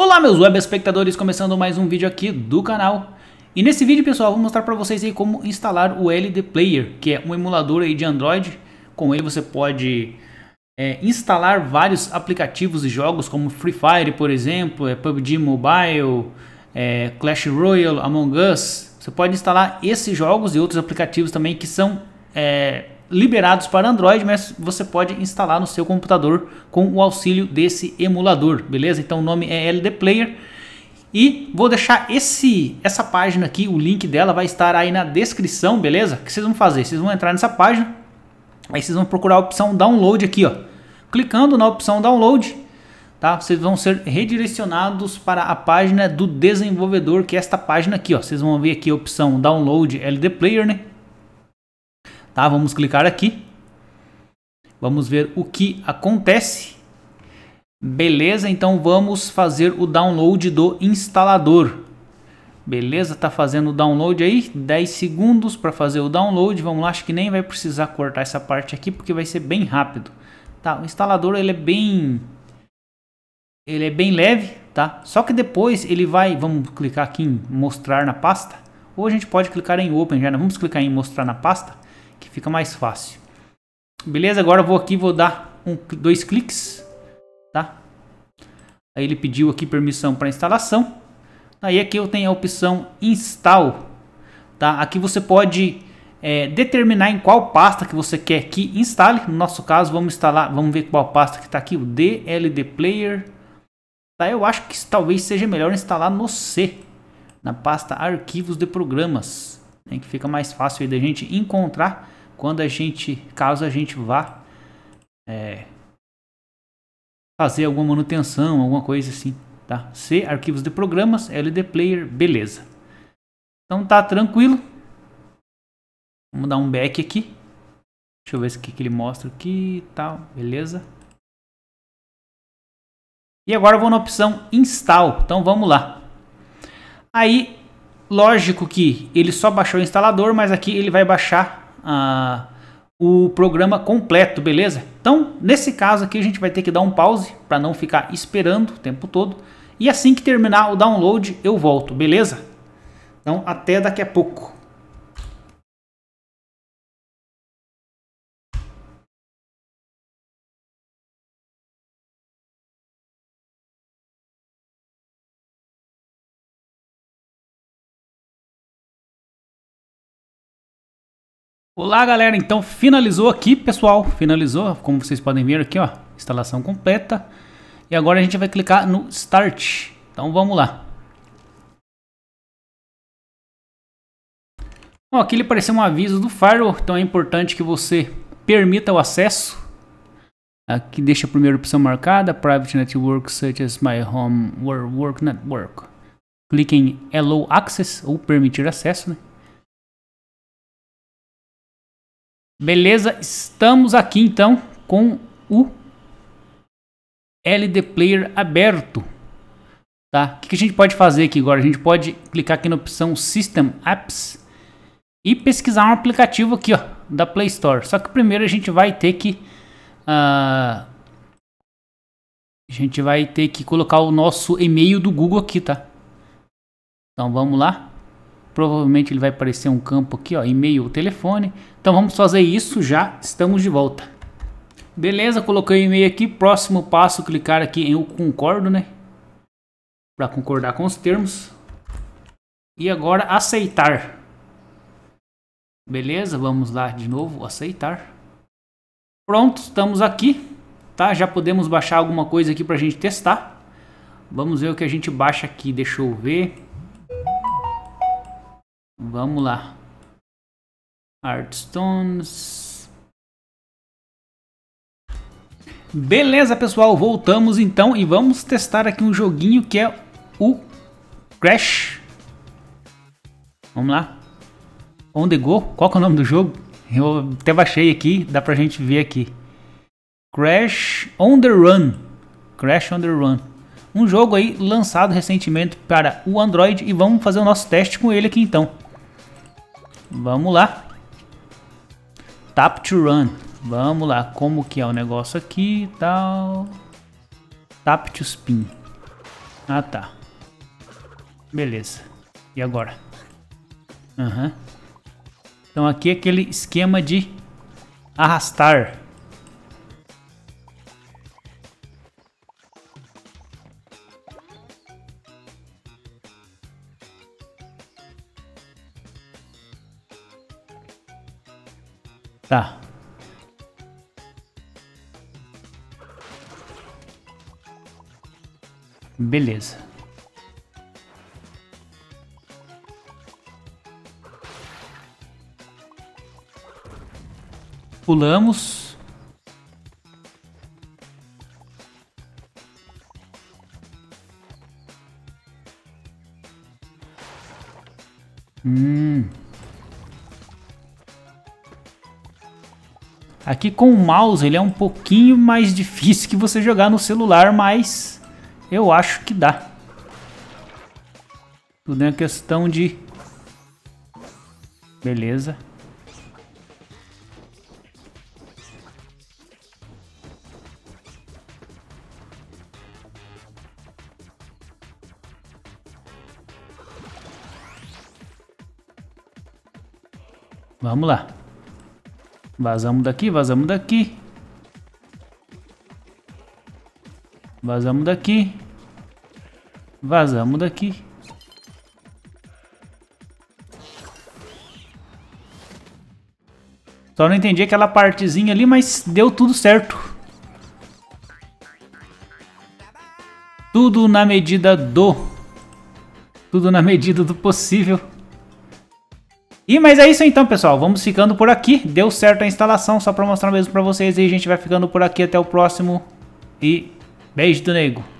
Olá meus web espectadores, começando mais um vídeo aqui do canal. E nesse vídeo, pessoal, vou mostrar para vocês aí como instalar o LD Player, que é um emulador aí de Android. Com ele você pode instalar vários aplicativos e jogos, como Free Fire, por exemplo, PUBG Mobile, Clash Royale, Among Us. Você pode instalar esses jogos e outros aplicativos também que são liberados para Android, mas você pode instalar no seu computador com o auxílio desse emulador, beleza? Então o nome é LD Player e vou deixar essa página aqui, o link dela vai estar aí na descrição, beleza? O que vocês vão fazer? Vocês vão entrar nessa página, aí vocês vão procurar a opção download aqui, ó. Clicando na opção download, tá? Vocês vão ser redirecionados para a página do desenvolvedor, que é esta página aqui, ó. Vocês vão ver aqui a opção download LD Player, né? Tá, vamos clicar aqui, vamos ver o que acontece, beleza? Então vamos fazer o download do instalador, beleza? Tá fazendo o download aí, 10 segundos para fazer o download. Vamos lá, acho que nem vai precisar cortar essa parte aqui porque vai ser bem rápido, tá? O instalador ele é bem leve, tá? Só que depois ele vai, vamos clicar aqui em mostrar na pasta, ou a gente pode clicar em open já, né? Vamos clicar em mostrar na pasta, que fica mais fácil. Beleza, agora eu vou aqui, vou dar dois cliques, tá? Aí ele pediu aqui permissão para instalação. Aí aqui eu tenho a opção install, tá? Aqui você pode determinar em qual pasta que você quer que instale. No nosso caso, vamos instalar, vamos ver qual pasta que está aqui, o LD Player. Tá? Eu acho que talvez seja melhor instalar no C, na pasta arquivos de programas. Que fica mais fácil aí da gente encontrar quando a gente, caso a gente vá fazer alguma manutenção, alguma coisa assim, tá? C, arquivos de programas, LD Player, beleza. Então tá tranquilo. Vamos dar um back aqui. Deixa eu ver o que ele mostra aqui e tal, beleza. E agora eu vou na opção install, então vamos lá. Aí, lógico que ele só baixou o instalador, mas aqui ele vai baixar o programa completo, beleza? Então, nesse caso aqui a gente vai ter que dar um pause para não ficar esperando o tempo todo. E assim que terminar o download eu volto, beleza? Então, até daqui a pouco. Olá galera, então finalizou aqui, pessoal, finalizou, como vocês podem ver aqui, ó, instalação completa. E agora a gente vai clicar no Start, então vamos lá. Bom, aqui ele apareceu um aviso do firewall, então é importante que você permita o acesso. Aqui deixa a primeira opção marcada, Private Network such as my home or work network. Clique em Allow Access, ou permitir acesso, né? Beleza, estamos aqui então com o LD Player aberto, tá? O que a gente pode fazer aqui agora? A gente pode clicar aqui na opção System Apps e pesquisar um aplicativo aqui, ó, da Play Store. Só que primeiro a gente vai ter que colocar o nosso e-mail do Google aqui, tá? Então vamos lá. Provavelmente ele vai aparecer um campo aqui, ó, e-mail ou telefone. Então vamos fazer isso, já estamos de volta. Beleza, coloquei o e-mail aqui. Próximo passo, clicar aqui em eu concordo, né? Para concordar com os termos. E agora aceitar. Beleza, vamos lá de novo, aceitar. Pronto, estamos aqui, tá? Já podemos baixar alguma coisa aqui para a gente testar. Vamos ver o que a gente baixa aqui, deixa eu ver. Vamos lá. Hearthstones. Beleza, pessoal. Voltamos então e vamos testar aqui um joguinho que é o Crash. Vamos lá. On the Go. Qual que é o nome do jogo? Eu até baixei aqui. Dá pra gente ver aqui. Crash on the Run. Crash on the Run. Um jogo aí lançado recentemente para o Android e vamos fazer o nosso teste com ele aqui então. Vamos lá. Tap to run. Vamos lá. Como que é o negócio aqui e tal. Tap to spin. Ah, tá. Beleza. E agora? Uhum. Então aqui é aquele esquema de arrastar. Tá. Beleza. Pulamos. Aqui com o mouse ele é um pouquinho mais difícil que você jogar no celular, mas eu acho que dá. Tudo é questão de... Beleza. Vamos lá. Vazamos daqui, vazamos daqui. Vazamos daqui. Vazamos daqui. Só não entendi aquela partezinha ali, mas deu tudo certo. Tudo na medida do... Tudo na medida do possível. E mas é isso então, pessoal, vamos ficando por aqui. Deu certo a instalação, só para mostrar mesmo para vocês. E a gente vai ficando por aqui, até o próximo. E beijo do nego.